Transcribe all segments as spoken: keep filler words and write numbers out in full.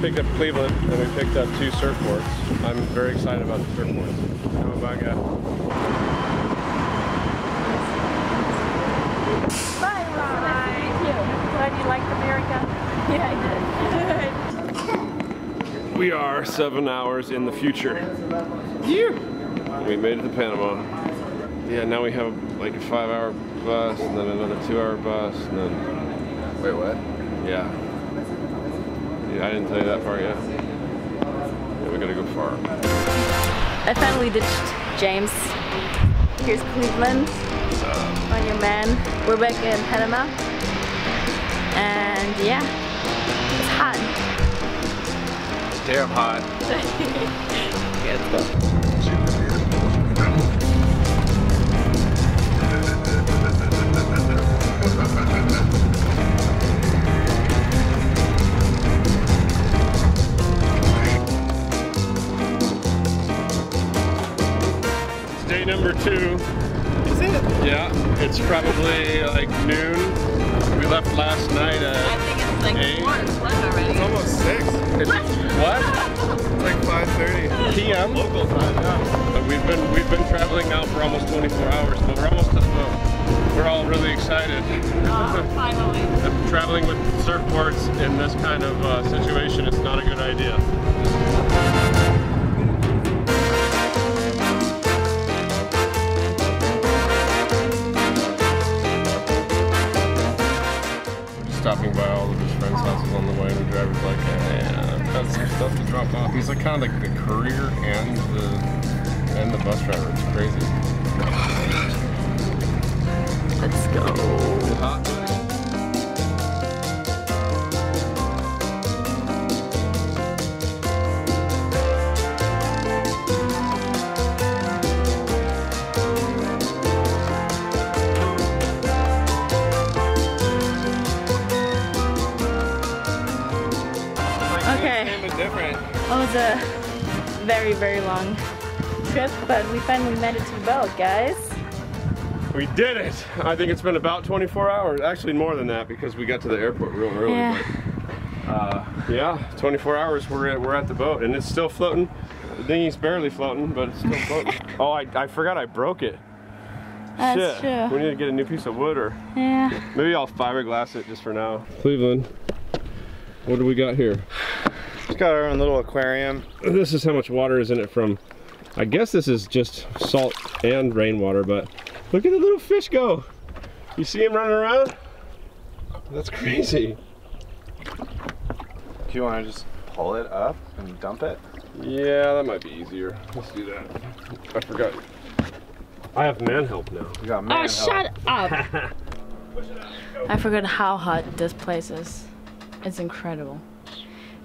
picked up Cleveland and we picked up two surfboards. I'm very excited about the surfboards. How about that? Bye, Ron. Thank you. Glad you liked America. Yeah, I did. We are seven hours in the future. Yeah. We made it to Panama. Yeah, now we have like a five-hour bus and then another two-hour bus and then... Wait, what? Yeah. I didn't tell you that part yet. Yeah, we gotta go far. I finally ditched James. Here's Cleveland. Uh, on your man. We're back in Panama. And yeah, it's hot. It's damn hot. Good. Number two. Is it? Yeah, it's probably like noon. We left last night at I think it's like eight. Four o'clock already. It's almost six. It's, what? It's like five thirty p m Local time. Yeah. But we've been we've been traveling now for almost twenty-four hours. But we're almost at home. We're all really excited. Uh, finally. Traveling with surfboards in this kind of uh, situation, it's not a good idea. Stopping by all of his friends' houses on the way, and the driver's like, yeah, I've got some stuff to drop off. He's like kind of like the courier and the and the bus driver. It's crazy. Let's go. It was a very, very long trip, but we finally made it to the boat, guys. We did it! I think it's been about twenty-four hours, actually more than that, because we got to the airport real early. Yeah, but, uh, yeah twenty-four hours, we're at, we're at the boat, and it's still floating. The dinghy's barely floating, but it's still floating. Oh, I, I forgot I broke it. That's Shit. True. We need to get a new piece of wood, or yeah. Maybe I'll fiberglass it just for now. Cleveland, what do we got here? It's got our own little aquarium. This is how much water is in it from, I guess this is just salt and rainwater, but look at the little fish go. You see him running around? That's crazy. Do you want to just pull it up and dump it? Yeah, that might be easier. Let's do that. I forgot. I have man help now. You got man oh, help. Shut up. I forgot how hot this place is. It's incredible.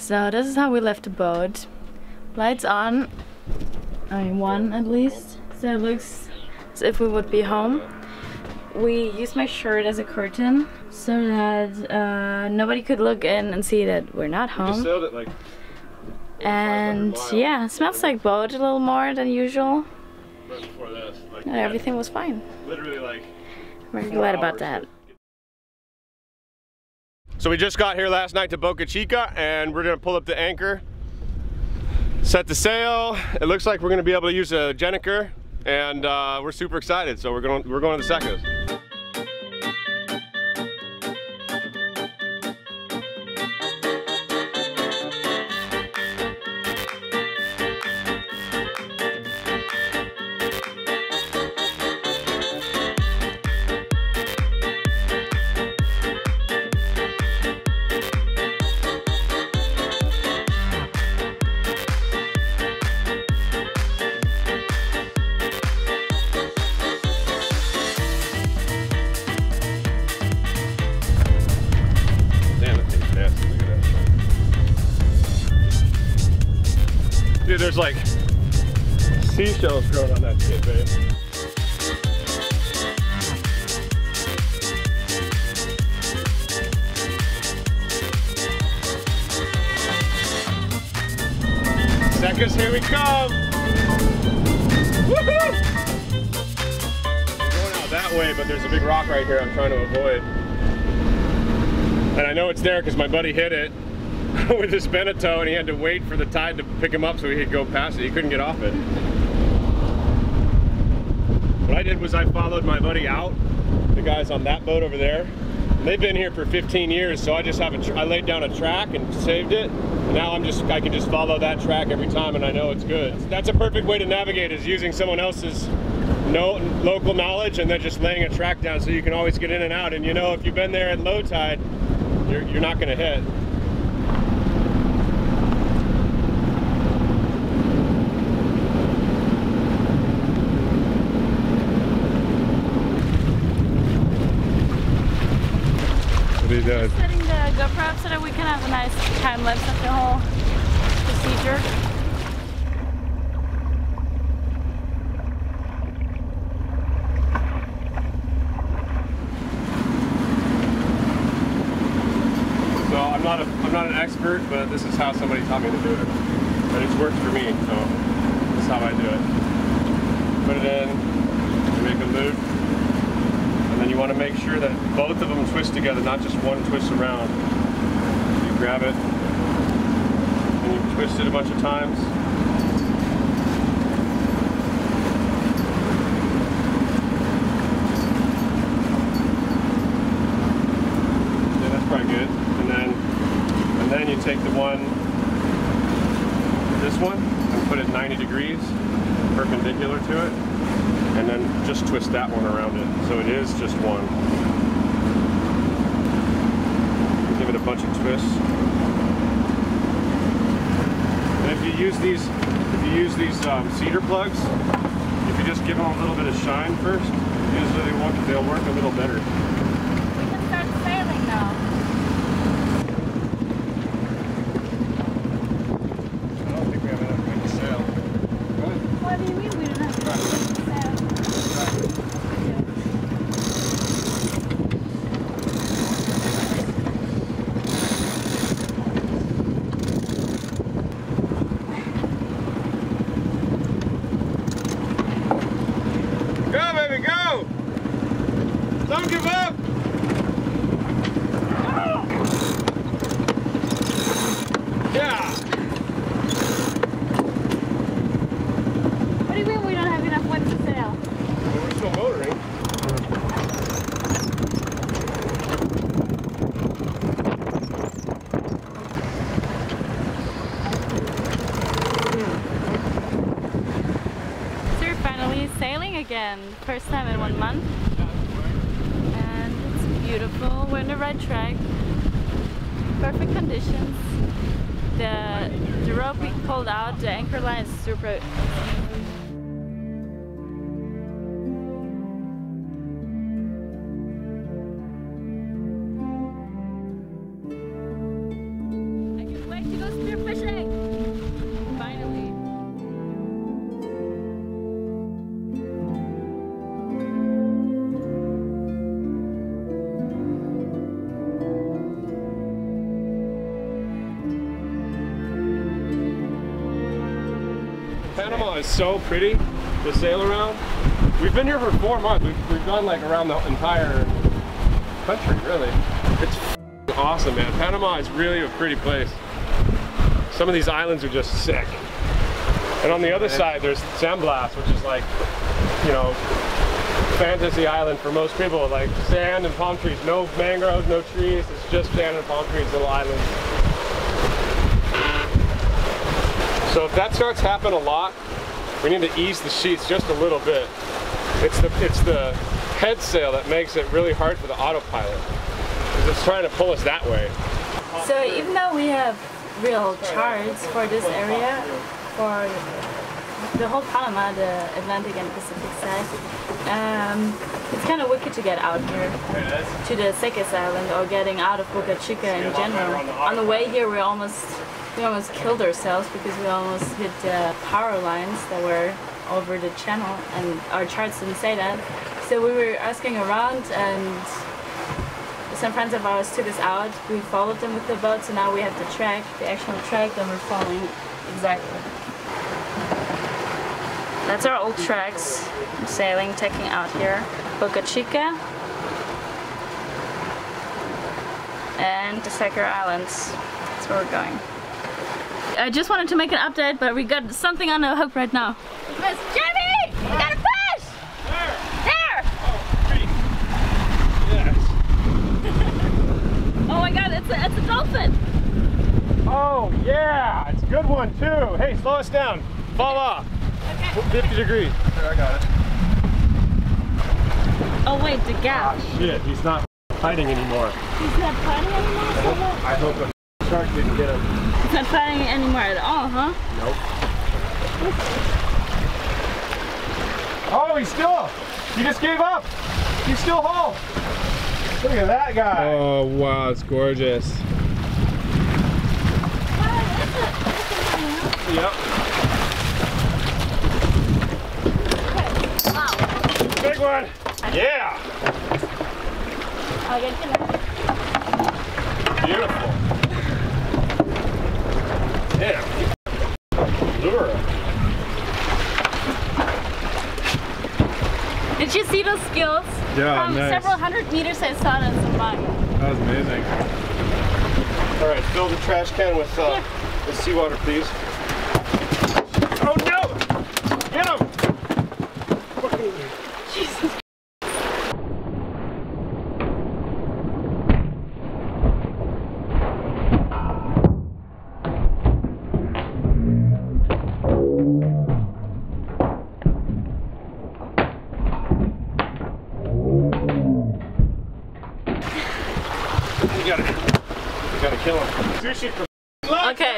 So this is how we left the boat. Lights on, I mean one at least, so it looks as if we would be home. We used my shirt as a curtain so that uh, nobody could look in and see that we're not home. Just sailed it like and yeah, it smells like boat a little more than usual. Right before this, like no, everything was fine. Literally like I'm very glad about that. So we just got here last night to Boca Chica and we're gonna pull up the anchor, set the sail. It looks like we're gonna be able to use a jeniker and uh, we're super excited. So we're going, we're going to the Secas. Dude, there's like seashells growing on that shit, babe. Secas, here we come! Woohoo! Going out that way, but there's a big rock right here I'm trying to avoid. And I know it's there because my buddy hit it. with his Beneteau, and he had to wait for the tide to pick him up so he could go past it. He couldn't get off it. What I did was I followed my buddy out, the guys on that boat over there. They've been here for fifteen years, so I just have a tr I laid down a track and saved it. And now I'm just, I can just follow that track every time, and I know it's good. That's a perfect way to navigate, is using someone else's no local knowledge and then just laying a track down so you can always get in and out. And you know, if you've been there at low tide, you're, you're not gonna hit. What are you doing? Just setting the GoPro up so that we can have a nice time lapse of the whole procedure. So I'm not a I'm not an expert, but this is how somebody taught me to do it, but it's worked for me, so that's how I do it. Put it in, you make a loop. And then you want to make sure that both of them twist together, not just one twists around. You grab it, and you twist it a bunch of times. Yeah, that's probably good. And then, and then you take the one, this one, and put it ninety degrees, perpendicular to it. And then just twist that one around it. So it is just one. Give it a bunch of twists. And if you use these, if you use these um, cedar plugs, if you just give them a little bit of shine first, usually they won't, they'll work a little better. We can start sailing now. I don't think we have enough wind to sail. What do you mean we don't have enough wind to sail? First time in one month, and it's beautiful. We're on the right track, perfect conditions. The, the rope we pulled out, the anchor line is super. Panama is so pretty to sail around. We've been here for four months. We've, we've gone like around the entire country, really. It's awesome, man. Panama is really a pretty place. Some of these islands are just sick. And on the other side, there's San Blas, which is like, you know, fantasy island for most people. Like sand and palm trees, no mangroves, no trees. It's just sand and palm trees, little islands. So if that starts happening a lot, we need to ease the sheets just a little bit. It's the, it's the head sail that makes it really hard for the autopilot, because it's trying to pull us that way. So even though we have real charts for this area, for the whole Panama, the Atlantic and Pacific side, um, it's kind of wicked to get out here to the Seca Island, or getting out of Boca Chica in general. On the way here, we're almost We almost killed ourselves because we almost hit the power lines that were over the channel, and our charts didn't say that. So we were asking around, and some friends of ours took us out. We followed them with the boat, so now we have the track, the actual track, and we're following exactly. That's our old tracks. I'm sailing, taking out here. Boca Chica and the Seca Islands. that's where we're going. I just wanted to make an update, but we got something on the hook right now. Miss Jenny! We gotta push! Where? There! Oh, great. Yes. Oh my god, it's a, it's a dolphin! Oh yeah! It's a good one too! Hey, slow us down! Fall off! Okay. fifty degrees. There, I got it. Oh wait, the gap. Ah shit, he's not fighting anymore. He's not fighting anymore? I hope, I hope a f shark didn't get him. He's not fighting anymore at all, huh? Nope. Oh, he's still! He just gave up! He's still whole! Look at that guy! Oh wow, it's gorgeous. Wow, yep. Big one! Yeah! Beautiful. Yeah. Did you see those skills? Yeah, From nice. Several hundred meters I saw them combined. That was amazing. Alright, fill the trash can with uh, yeah. the seawater, please. Oh no! Get him! Jesus. We gotta, we gotta kill him. Sushi for okay.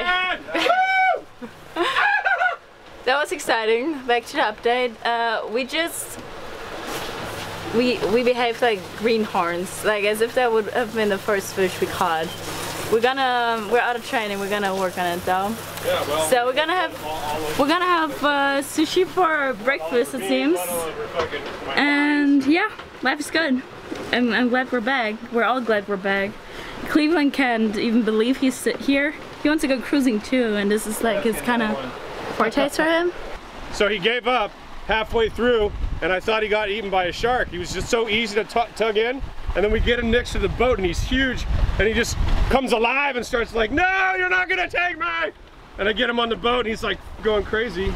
That was exciting. Back to the update. Uh, we just. We, we behaved like greenhorns, like as if that would have been the first fish we caught. We're gonna, we're out of training, we're gonna work on it though. Yeah, well, so we're gonna have, we're gonna have uh, sushi for breakfast it seems. And yeah, life is good. I'm, I'm glad we're back, we're all glad we're back. Cleveland can't even believe he's here. He wants to go cruising too, and this is like his kind of foretaste for him. So he gave up halfway through, and I thought he got eaten by a shark. He was just so easy to tug in, and then we get him next to the boat and he's huge, and he just comes alive and starts like, no, you're not gonna take me! And I get him on the boat and he's like going crazy.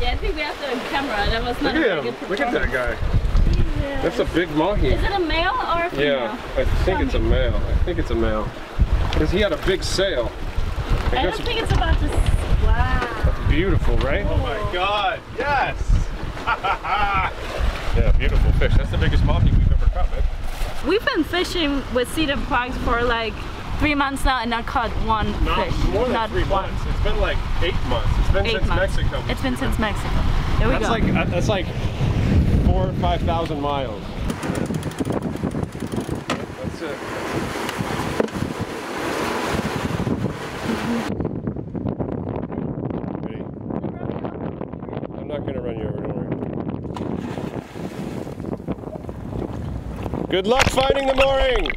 Yeah, I think we have to on camera. That was not a very good performance. Look at that guy. Yeah. That's a big mahi. Is it a male or a female? Yeah, I think it's a male. I think it's a male. Because he had a big sail. I, I don't think it's about to... Wow. That's beautiful, right? Whoa. Oh my god, yes! Yeah, beautiful fish. That's the biggest mahi we've ever caught, man. We've been fishing with Cedar Parks for like three months now and not caught one not fish. More than not three one. months. It's been like eight months. It's been eight since months. Mexico. It's been since Mexico. There we that's go. Like, that's like four or five thousand miles. That's it. Mm-hmm. I'm not going to run you over. Good luck finding the mooring!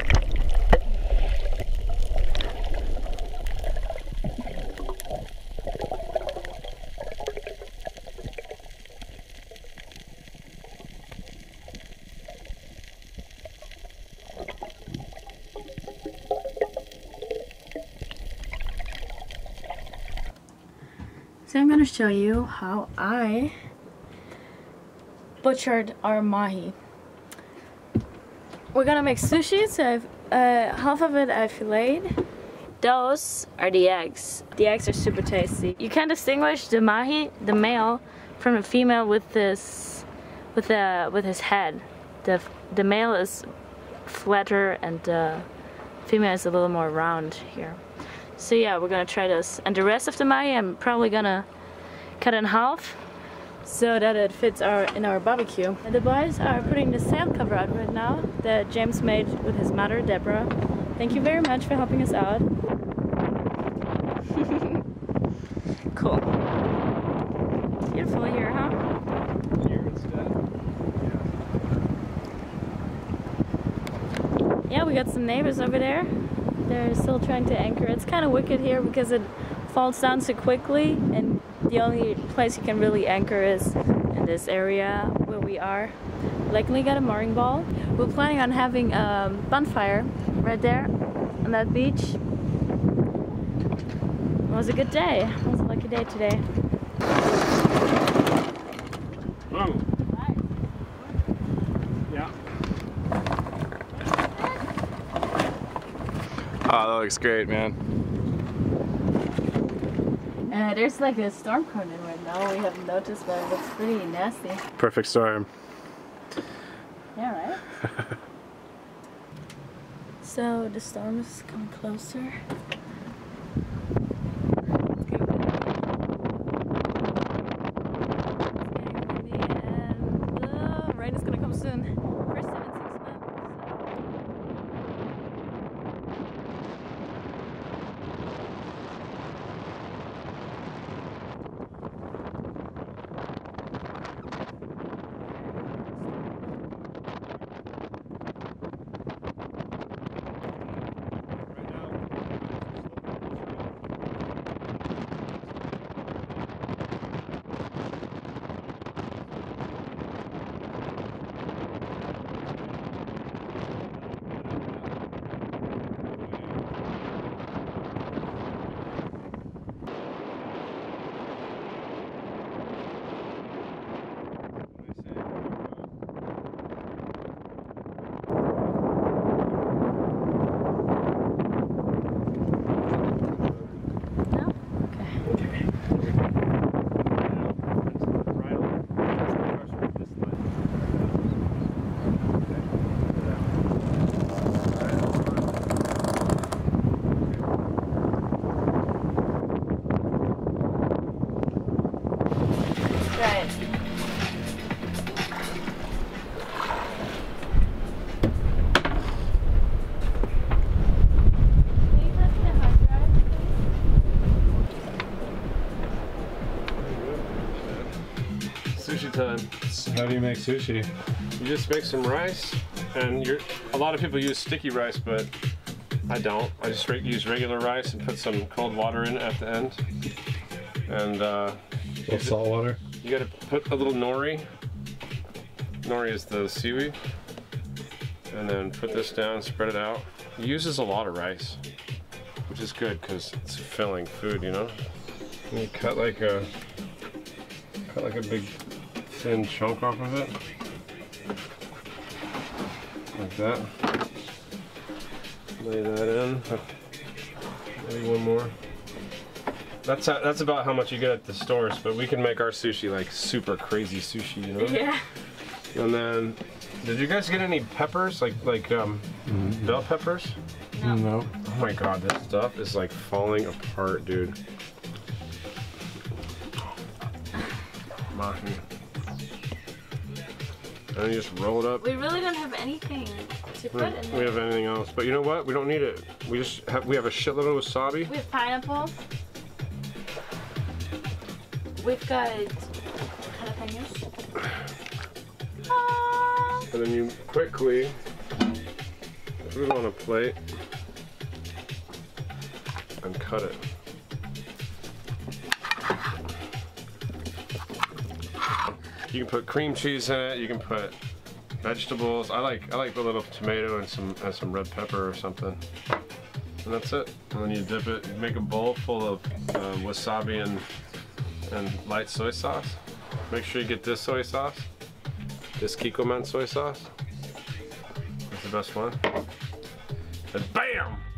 So I'm going to show you how I butchered our mahi. We're gonna make sushi, so I've, uh, half of it I filleted. Those are the eggs. The eggs are super tasty. You can distinguish the mahi, the male, from the female with this, with the with his head. The the male is flatter and the female is a little more round here. So yeah, we're gonna try this. And the rest of the mahi, I'm probably gonna cut in half, so that it fits our in our barbecue. And the boys are putting the sail cover out right now that James made with his mother, Deborah. Thank you very much for helping us out. Cool. Beautiful here, huh? Here it's done. Yeah, we got some neighbors over there. They're still trying to anchor. It's kind of wicked here because it falls down so quickly, and the only place you can really anchor is in this area where we are. Luckily got a mooring ball. We're planning on having a bonfire right there on that beach. It was a good day. It was a lucky day today. Wow. Yeah. Oh, that looks great, man. Uh, there's like a storm coming in right now. We haven't noticed, but it looks pretty nasty. Perfect storm. Yeah, right? So the storm is coming closer. Time. So how do you make sushi? You just make some rice, and you're, a lot of people use sticky rice, but I don't. I just re use regular rice and put some cold water in at the end. And uh, salt it, water. You gotta put a little nori. Nori is the seaweed. And then put this down, spread it out. It uses a lot of rice, which is good because it's filling food, you know? And you cut like a, cut like a big thin chunk off of it, like that. Lay that in. Maybe one more. That's how, that's about how much you get at the stores, but we can make our sushi like super crazy sushi, you know? Yeah. And then, did you guys get any peppers, like like um, mm-hmm. bell peppers? No. no. Oh my God, this stuff is like falling apart, dude. Mocking. And you just roll it up. We really don't have anything to put in there. We have anything else, but you know what? We don't need it. We just have, we have a shitload of wasabi. We have pineapples. We've got jalapenos. Ah. And then you quickly put it on a plate and cut it. You can put cream cheese in it. You can put vegetables. I like I like the little tomato and some and some red pepper or something. And that's it. And then you dip it. You make a bowl full of uh, wasabi and and light soy sauce. Make sure you get this soy sauce. This Kikkoman soy sauce. That's the best one. And bam!